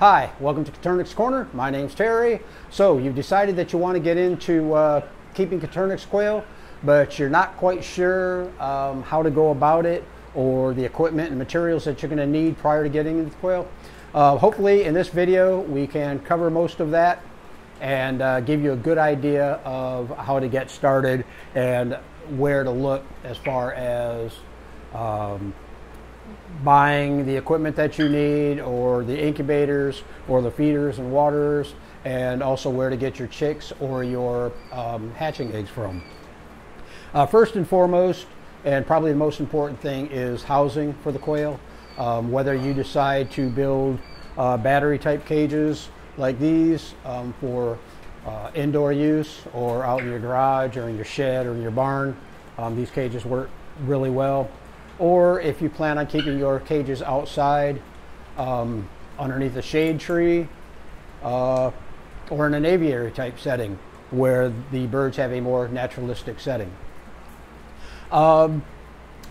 Hi, welcome to Coturnix Corner. My name's Terry. So you've decided that you want to get into keeping Coturnix quail, but you're not quite sure how to go about it or the equipment and materials that you're going to need prior to getting into the quail. Hopefully in this video we can cover most of that and give you a good idea of how to get started and where to look as far as buying the equipment that you need, or the incubators or the feeders and waterers, and also where to get your chicks or your hatching eggs from. First and foremost, and probably the most important thing, is housing for the quail. Whether you decide to build battery type cages like these for indoor use, or out in your garage or in your shed or in your barn, these cages work really well. Or if you plan on keeping your cages outside, underneath a shade tree, or in an aviary type setting where the birds have a more naturalistic setting.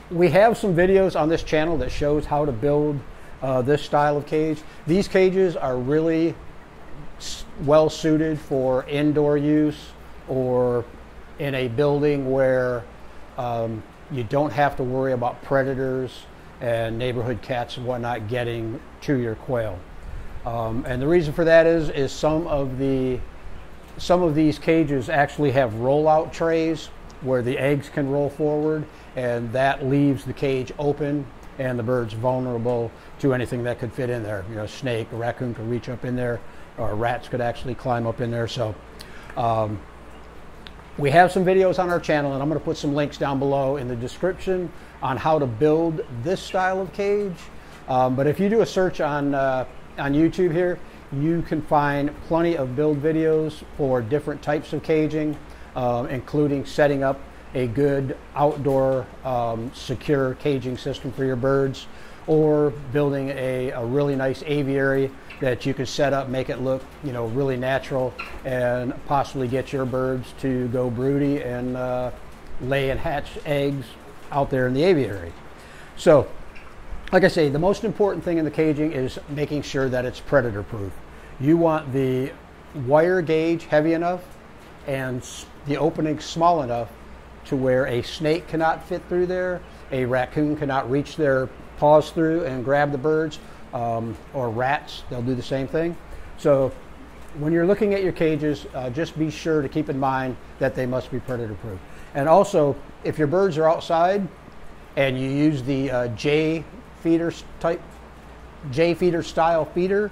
We have some videos on this channel that shows how to build this style of cage. These cages are really well suited for indoor use or in a building where you don't have to worry about predators and neighborhood cats and whatnot getting to your quail. And the reason for that is some of these cages actually have rollout trays where the eggs can roll forward, and that leaves the cage open and the bird's vulnerable to anything that could fit in there. You know, a snake, a raccoon could reach up in there, or rats could actually climb up in there. So we have some videos on our channel, and I'm going to put some links down below in the description on how to build this style of cage. But if you do a search on YouTube here, you can find plenty of build videos for different types of caging, including setting up a good outdoor secure caging system for your birds, or building a really nice aviary that you can set up, make it look, you know, really natural, and possibly get your birds to go broody and lay and hatch eggs out there in the aviary. So, like I say, the most important thing in the caging is making sure that it's predator proof. You want the wire gauge heavy enough and the opening small enough to where a snake cannot fit through there, a raccoon cannot reach their paws through and grab the birds, or rats, they'll do the same thing. So when you're looking at your cages, just be sure to keep in mind that they must be predator proof. And also, if your birds are outside and you use the J feeder style feeder,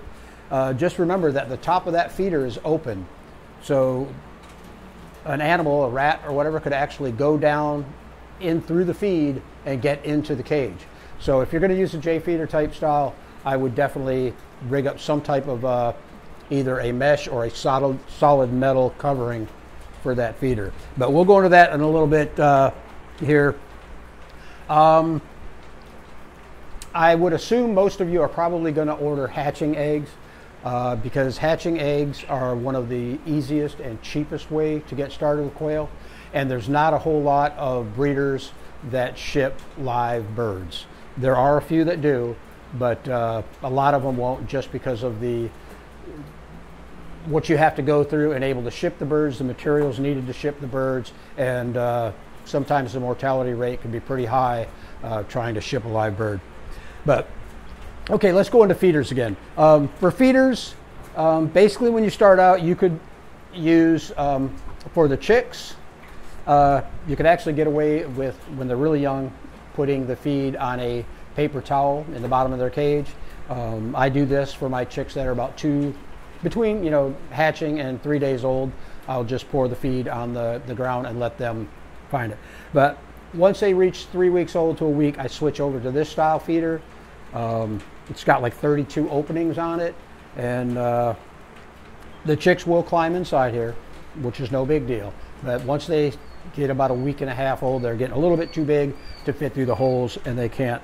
just remember that the top of that feeder is open, so an animal, a rat or whatever, could actually go down in through the feed and get into the cage. So if you're going to use a J feeder type style, I would definitely rig up some type of either a mesh or a solid metal covering for that feeder. But we'll go into that in a little bit here. I would assume most of you are probably going to order hatching eggs because hatching eggs are one of the easiest and cheapest way to get started with quail. And there's not a whole lot of breeders that ship live birds. There are a few that do, but a lot of them won't, just because of what you have to go through and able to ship the birds, the materials needed to ship the birds, and sometimes the mortality rate can be pretty high trying to ship a live bird. But okay, let's go into feeders again. For feeders, basically when you start out, you could use for the chicks, you could actually get away with, when they're really young, putting the feed on a paper towel in the bottom of their cage. I do this for my chicks that are about between, you know, hatching and 3 days old. I'll just pour the feed on the ground and let them find it. But once they reach 3 weeks old to a week, I switch over to this style feeder. It's got like 32 openings on it, and the chicks will climb inside here, which is no big deal. But once they get about a week and a half old, they're getting a little bit too big to fit through the holes, and they can't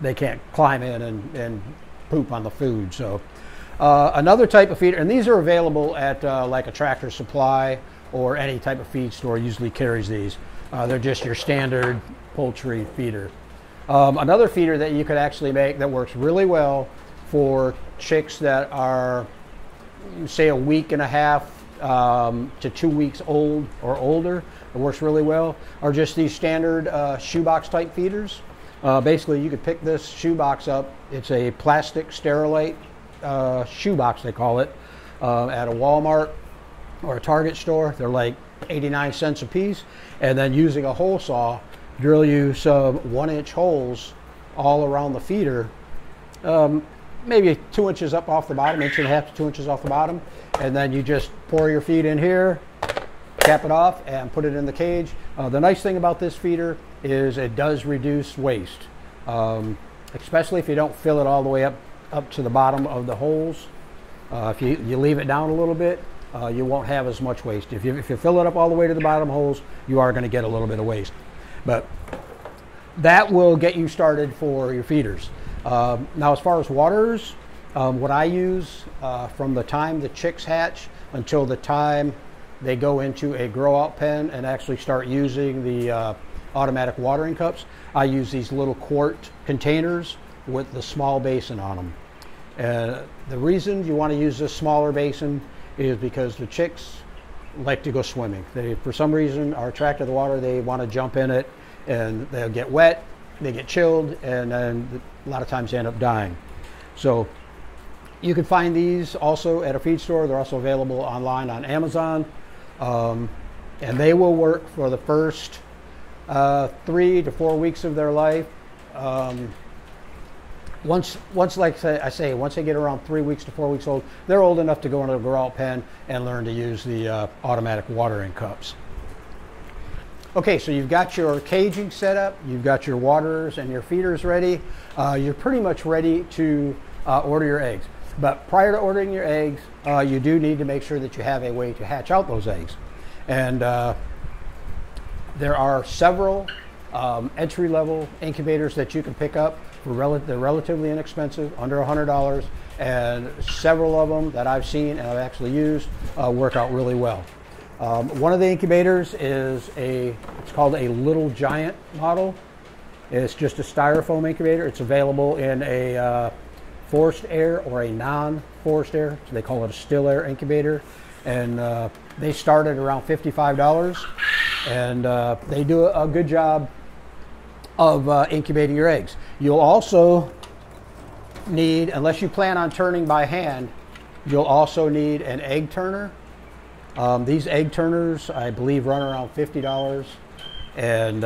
they can't climb in and poop on the food. So another type of feeder, and these are available at like a Tractor Supply or any type of feed store usually carries these. They're just your standard poultry feeder. Another feeder that you could actually make that works really well for chicks that are, say, a week and a half to 2 weeks old or older. It works really well. Or just these standard shoebox type feeders. Basically, you could pick this shoebox up. It's a plastic Sterilite shoebox, they call it, at a Walmart or a Target store. They're like 89 cents a piece. And then using a hole saw, drill you some 1-inch holes all around the feeder, maybe 2 inches up off the bottom, 1.5 inches to 2 inches off the bottom. And then you just pour your feed in here, cap it off, and put it in the cage. The nice thing about this feeder is it does reduce waste, especially if you don't fill it all the way up to the bottom of the holes. If you leave it down a little bit, you won't have as much waste. If you fill it up all the way to the bottom holes, you are going to get a little bit of waste. But that will get you started for your feeders. Now, as far as waters, what I use from the time the chicks hatch until the time they go into a grow-out pen and actually start using the automatic watering cups, I use these little quart containers with the small basin on them. The reason you want to use this smaller basin is because the chicks like to go swimming. They, for some reason, are attracted to the water. They want to jump in it, and they'll get wet, they get chilled, and then a lot of times they end up dying. So you can find these also at a feed store. They're also available online on Amazon, and they will work for the first 3 to 4 weeks of their life. Once they get around 3 weeks to 4 weeks old, they're old enough to go into a grow-out pen and learn to use the automatic watering cups. Okay, so you've got your caging set up, you've got your waterers and your feeders ready. You're pretty much ready to order your eggs. But prior to ordering your eggs, you do need to make sure that you have a way to hatch out those eggs. And there are several entry-level incubators that you can pick up. They're relatively inexpensive, under $100, and several of them that I've seen and I've actually used work out really well. One of the incubators is it's called a Little Giant model. It's just a styrofoam incubator. It's available in a forced air or a non-forced air. So they call it a still air incubator. And they start at around $55. And they do a good job of incubating your eggs. You'll also need, unless you plan on turning by hand, you'll also need an egg turner. These egg turners, I believe, run around $50, and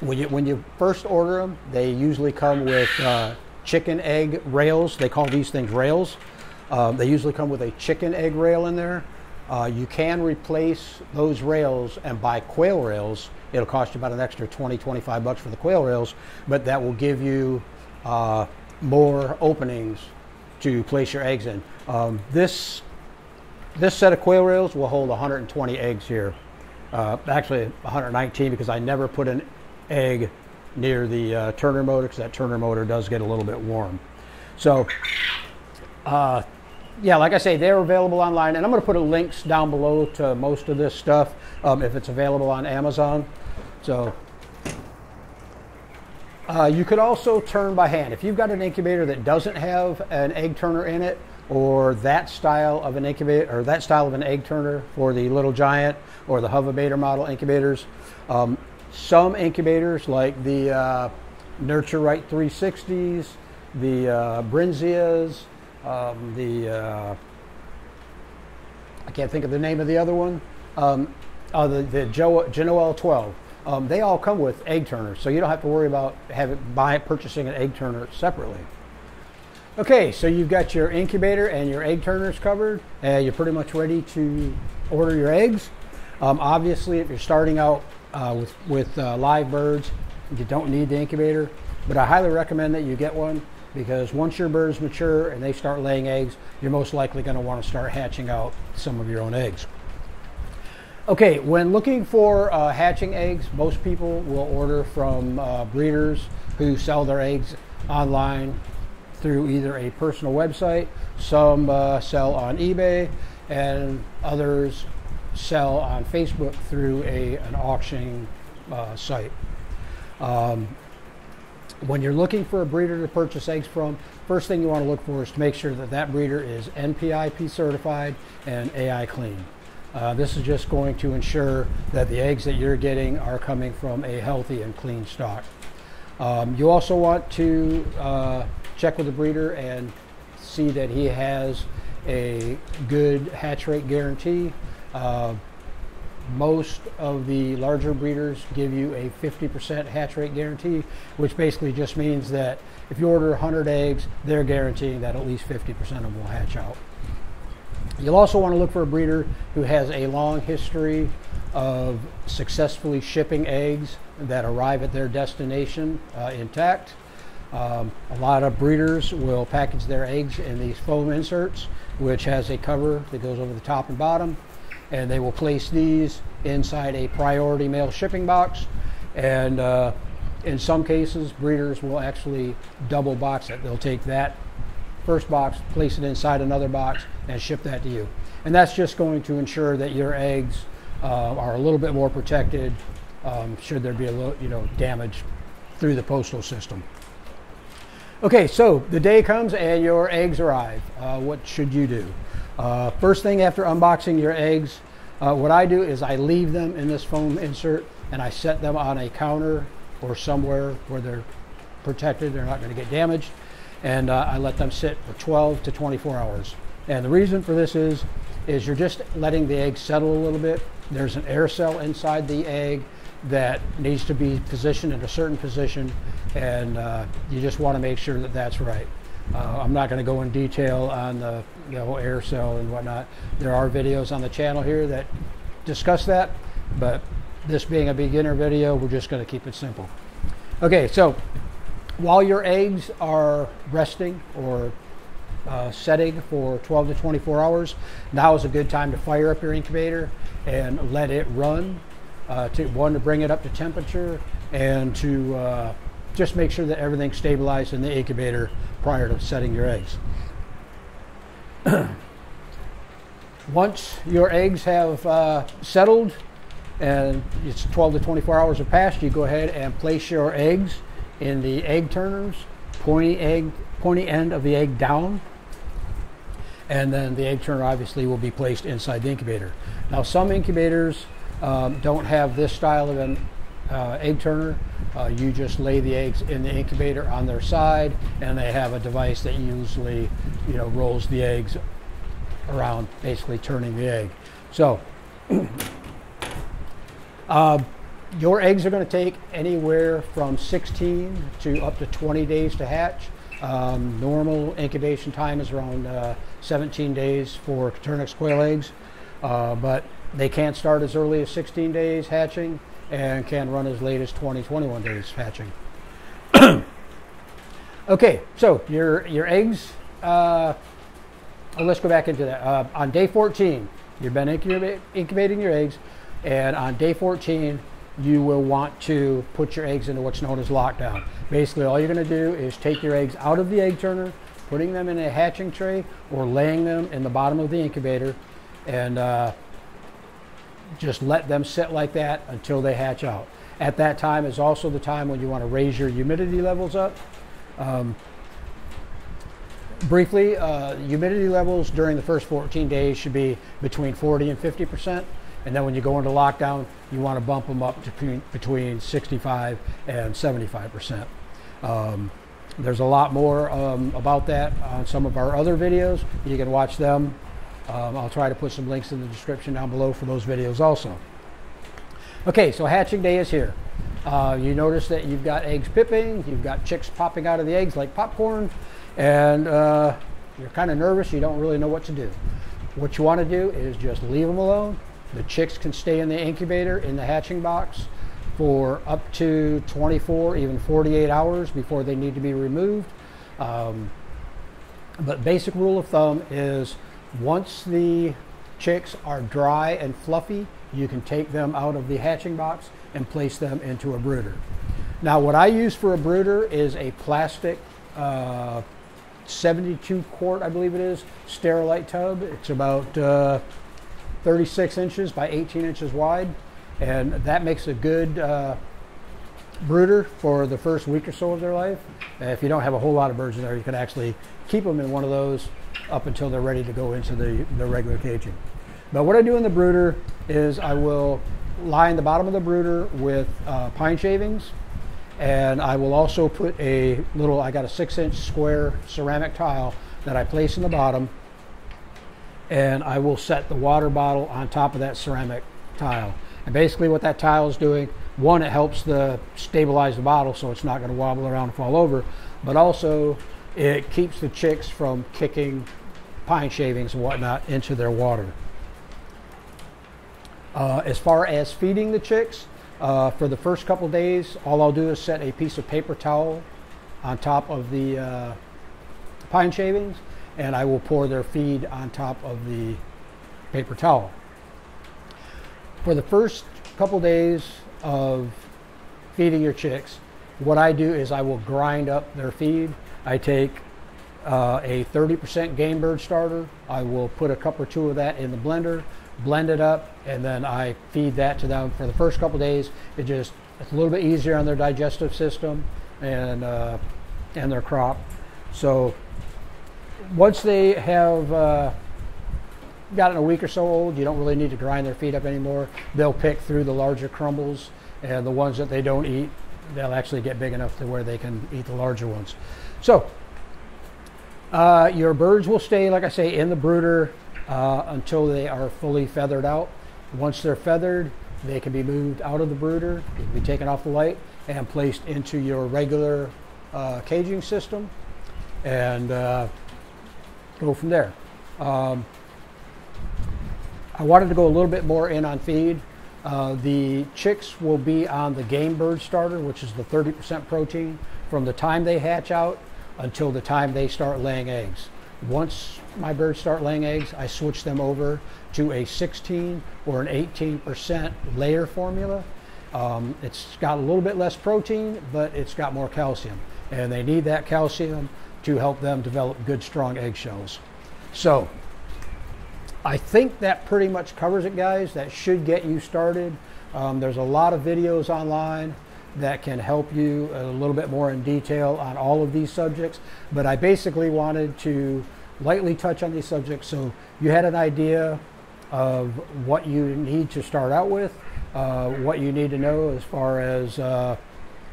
when you first order them, they usually come with chicken egg rails. They call these things rails. They usually come with a chicken egg rail in there. You can replace those rails and buy Quail Rails. It'll cost you about an extra 20, 25 bucks for the Quail Rails, but that will give you more openings to place your eggs in. This set of Quail Rails will hold 120 eggs here. Actually, 119, because I never put an egg near the turner motor, because that turner motor does get a little bit warm. So, yeah, like I say, they're available online. And I'm going to put links down below to most of this stuff if it's available on Amazon. So, you could also turn by hand. If you've got an incubator that doesn't have an egg turner in it, or that style of an incubator, or that style of an egg turner for the Little Giant or the Hova Bader model incubators. Some incubators like the Nurture Right 360s, the Brinzias, I can't think of the name of the other one, the Genoel 12. They all come with egg turners, so you don't have to worry about purchasing an egg turner separately. Okay, so you've got your incubator and your egg turners covered, and you're pretty much ready to order your eggs. Obviously, if you're starting out with live birds, you don't need the incubator, but I highly recommend that you get one, because once your birds mature and they start laying eggs, you're most likely going to want to start hatching out some of your own eggs. Okay, when looking for hatching eggs, most people will order from breeders who sell their eggs online through either a personal website, some sell on eBay, and others sell on Facebook through an auction site. When you're looking for a breeder to purchase eggs from, first thing you want to look for is to make sure that that breeder is NPIP certified and AI clean. This is just going to ensure that the eggs that you're getting are coming from a healthy and clean stock. You also want to check with the breeder and see that he has a good hatch rate guarantee. Most of the larger breeders give you a 50% hatch rate guarantee, which basically just means that if you order 100 eggs, they're guaranteeing that at least 50% of them will hatch out. You'll also want to look for a breeder who has a long history of successfully shipping eggs that arrive at their destination intact. A lot of breeders will package their eggs in these foam inserts, which has a cover that goes over the top and bottom, and they will place these inside a priority mail shipping box. And in some cases, breeders will actually double box it. They'll take that first box, place it inside another box, and ship that to you. And that's just going to ensure that your eggs are a little bit more protected should there be a little, damage through the postal system. Okay, so the day comes and your eggs arrive. What should you do? First thing after unboxing your eggs, what I do is I leave them in this foam insert and I set them on a counter or somewhere where they're protected, they're not going to get damaged, and I let them sit for 12 to 24 hours. And the reason for this is you're just letting the egg settle a little bit. There's an air cell inside the egg that needs to be positioned in a certain position, and you just want to make sure that that's right. I'm not going to go in detail on the air cell and whatnot. There are videos on the channel here that discuss that, but this being a beginner video, we're just going to keep it simple. Okay, so while your eggs are resting or setting for 12 to 24 hours, now is a good time to fire up your incubator and let it run. To bring it up to temperature, and to just make sure that everything's stabilized in the incubator prior to setting your eggs. Once your eggs have settled and it's 12 to 24 hours have passed, you go ahead and place your eggs in the egg turners, pointy end of the egg down, and then the egg turner obviously will be placed inside the incubator. Now, some incubators don't have this style of an egg turner. You just lay the eggs in the incubator on their side, and they have a device that usually rolls the eggs around, basically turning the egg. So your eggs are going to take anywhere from 16 to up to 20 days to hatch. Normal incubation time is around 17 days for Coturnix quail eggs, but they can start as early as 16 days hatching and can run as late as 20, 21 days hatching. Okay, so your eggs, let's go back into that. On day 14, you've been incubating your eggs, and on day 14, you will want to put your eggs into what's known as lockdown. Basically, all you're gonna do is take your eggs out of the egg turner, putting them in a hatching tray or laying them in the bottom of the incubator, and just let them sit like that until they hatch out. At that time is also the time when you want to raise your humidity levels up. Briefly, humidity levels during the first 14 days should be between 40% and 50%, and then when you go into lockdown, you want to bump them up to between 65% and 75%. There's a lot more about that on some of our other videos. You can watch them. I'll try to put some links in the description down below for those videos also. Okay, so hatching day is here. You notice that you've got eggs pipping, you've got chicks popping out of the eggs like popcorn, and you're kind of nervous, you don't really know what to do. What you want to do is just leave them alone. The chicks can stay in the incubator in the hatching box for up to 24, even 48 hours before they need to be removed. But basic rule of thumb is, once the chicks are dry and fluffy, you can take them out of the hatching box and place them into a brooder. Now, what I use for a brooder is a plastic 72 quart, I believe it is, Sterilite tub. It's about 36 inches by 18 inches wide, and that makes a good brooder for the first week or so of their life. If you don't have a whole lot of birds in there, you can actually keep them in one of those up until they're ready to go into the regular caging. But what I do in the brooder is I will line the bottom of the brooder with pine shavings, and I will also put a little, I got a 6-inch square ceramic tile that I place in the bottom, and I will set the water bottle on top of that ceramic tile. And basically what that tile is doing, one, it helps the stabilize the bottle so it's not going to wobble around and fall over, but also it keeps the chicks from kicking pine shavings and whatnot into their water. As far as feeding the chicks, for the first couple days, all I'll do is set a piece of paper towel on top of the pine shavings, and I will pour their feed on top of the paper towel. For the first couple days of feeding your chicks, what I do is I will grind up their feed. I take a 30% game bird starter. I will put a cup or two of that in the blender, blend it up, and then I feed that to them for the first couple days. It's a little bit easier on their digestive system and their crop. So once they have gotten a week or so old, you don't really need to grind their feed up anymore. They'll pick through the larger crumbles, and the ones that they don't eat, they'll actually get big enough to where they can eat the larger ones. So your birds will stay, like I say, in the brooder until they are fully feathered out. Once they're feathered, they can be moved out of the brooder, be taken off the light, and placed into your regular caging system, and go from there. I wanted to go a little bit more in on feed. The chicks will be on the game bird starter, which is the 30% protein, from the time they hatch out until the time they start laying eggs. Once my birds start laying eggs, I switch them over to a 16 or an 18% layer formula. It's got a little bit less protein, but it's got more calcium, and they need that calcium to help them develop good, strong eggshells. So I think that pretty much covers it, guys. That should get you started. There's a lot of videos online that can help you a little bit more in detail on all of these subjects, but I basically wanted to lightly touch on these subjects so you had an idea of what you need to start out with, what you need to know as far as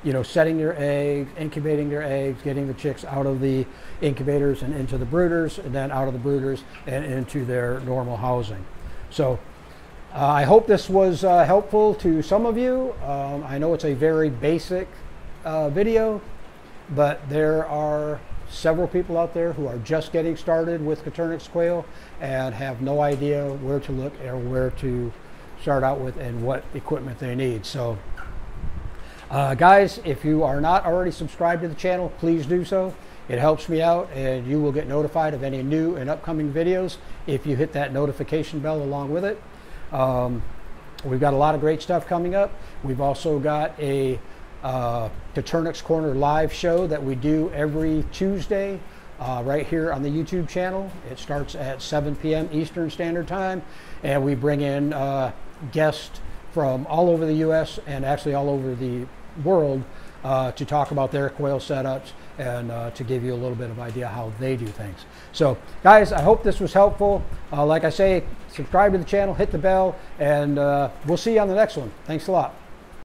you know, setting your eggs, incubating your eggs, getting the chicks out of the incubators and into the brooders, and then out of the brooders and into their normal housing. So I hope this was helpful to some of you. I know it's a very basic video, but there are several people out there who are just getting started with Coturnix quail and have no idea where to look or where to start out with and what equipment they need. So guys, if you are not already subscribed to the channel, please do so. It helps me out, and you will get notified of any new and upcoming videos if you hit that notification bell along with it. We've got a lot of great stuff coming up. We've also got a Coturnix Corner live show that we do every Tuesday right here on the YouTube channel. It starts at 7 p.m. Eastern Standard Time, and we bring in guests from all over the U.S. and actually all over the world to talk about their quail setups and to give you a little bit of idea how they do things. So guys, I hope this was helpful. Like I say, subscribe to the channel, hit the bell, and we'll see you on the next one. Thanks a lot.